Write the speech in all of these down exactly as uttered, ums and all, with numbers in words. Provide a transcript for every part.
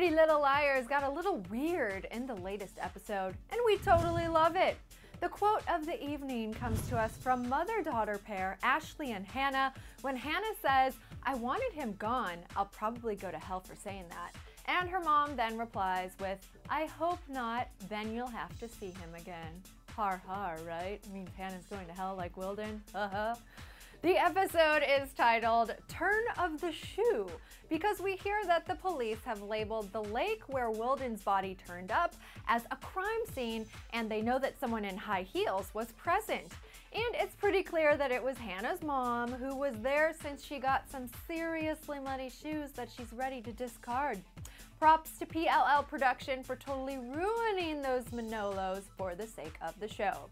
Pretty Little Liars got a little weird in the latest episode, and we totally love it. The quote of the evening comes to us from mother-daughter pair Ashley and Hannah when Hannah says, "I wanted him gone. I'll probably go to hell for saying that." And her mom then replies with, "I hope not, then you'll have to see him again." Har har, right? I mean, Hannah's going to hell like Wilden, uh-huh. The episode is titled Turn of the Shoe because we hear that the police have labeled the lake where Wilden's body turned up as a crime scene, and they know that someone in high heels was present. And it's pretty clear that it was Hannah's mom who was there, since she got some seriously muddy shoes that she's ready to discard. Props to P L L production for totally ruining those Manolos for the sake of the show.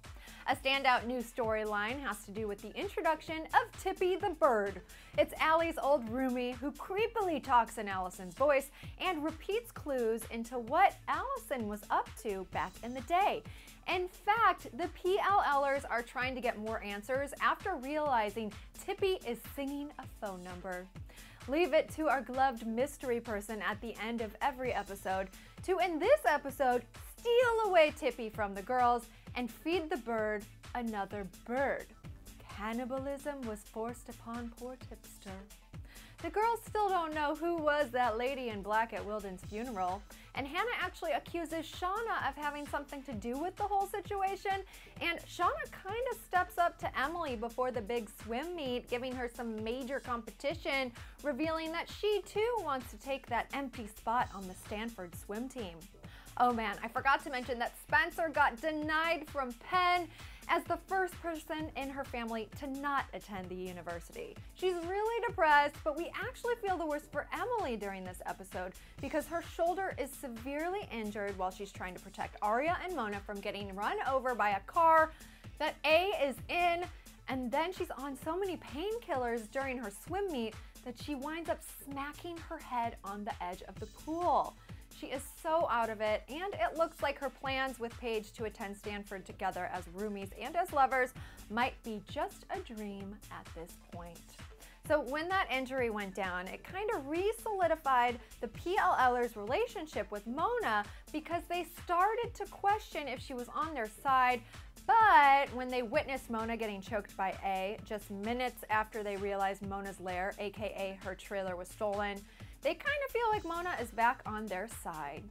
A standout new storyline has to do with the introduction of Tippy the bird. It's Allie's old roomie who creepily talks in Allison's voice and repeats clues into what Allison was up to back in the day. In fact, the P L Lers are trying to get more answers after realizing Tippy is singing a phone number. Leave it to our gloved mystery person at the end of every episode to, in this episode, steal away Tippy from the girls and feed the bird another bird. Cannibalism was forced upon poor Tipster. The girls still don't know who was that lady in black at Wilden's funeral, and Hannah actually accuses Shawna of having something to do with the whole situation, and Shawna kind of steps up to Emily before the big swim meet, giving her some major competition, revealing that she too wants to take that empty spot on the Stanford swim team. Oh man, I forgot to mention that Spencer got denied from Penn as the first person in her family to not attend the university. She's really depressed, but we actually feel the worst for Emily during this episode because her shoulder is severely injured while she's trying to protect Aria and Mona from getting run over by a car that A is in, and then she's on so many painkillers during her swim meet that she winds up smacking her head on the edge of the pool. She is so out of it, and it looks like her plans with Paige to attend Stanford together as roomies and as lovers might be just a dream at this point. So when that injury went down, it kind of re-solidified the P L Lers' relationship with Mona because they started to question if she was on their side. But when they witnessed Mona getting choked by A, just minutes after they realized Mona's lair, aka her trailer, was stolen, they kind of feel like Mona is back on their side.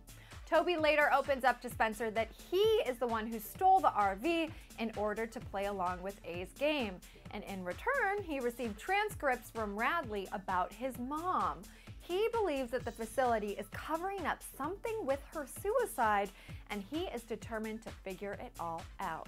Toby later opens up to Spencer that he is the one who stole the R V in order to play along with A's game. And in return, he received transcripts from Radley about his mom. He believes that the facility is covering up something with her suicide, and he is determined to figure it all out.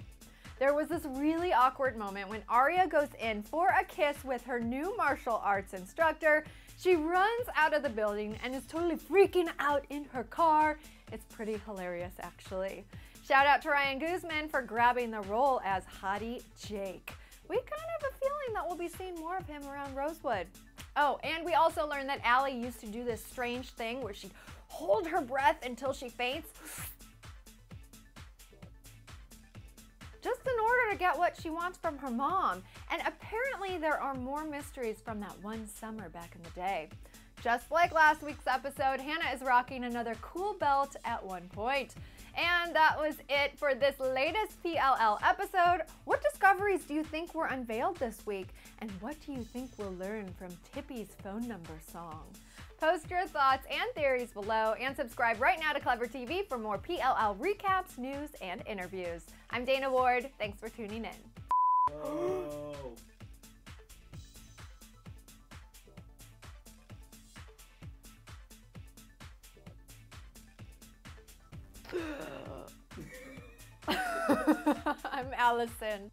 There was this really awkward moment when Aria goes in for a kiss with her new martial arts instructor. She runs out of the building and is totally freaking out in her car. It's pretty hilarious, actually. Shout out to Ryan Guzman for grabbing the role as hottie Jake. We kind of have a feeling that we'll be seeing more of him around Rosewood. Oh, and we also learned that Ali used to do this strange thing where she'd hold her breath until she faints, just in order to get what she wants from her mom. And apparently there are more mysteries from that one summer back in the day. Just like last week's episode, Hannah is rocking another cool belt at one point. And that was it for this latest P L L episode. What discoveries do you think were unveiled this week? And what do you think we'll learn from Tippy's phone number song? Post your thoughts and theories below, and subscribe right now to Clevver T V for more P L L recaps, news, and interviews. I'm Dana Ward. Thanks for tuning in. Whoa. I'm Allison.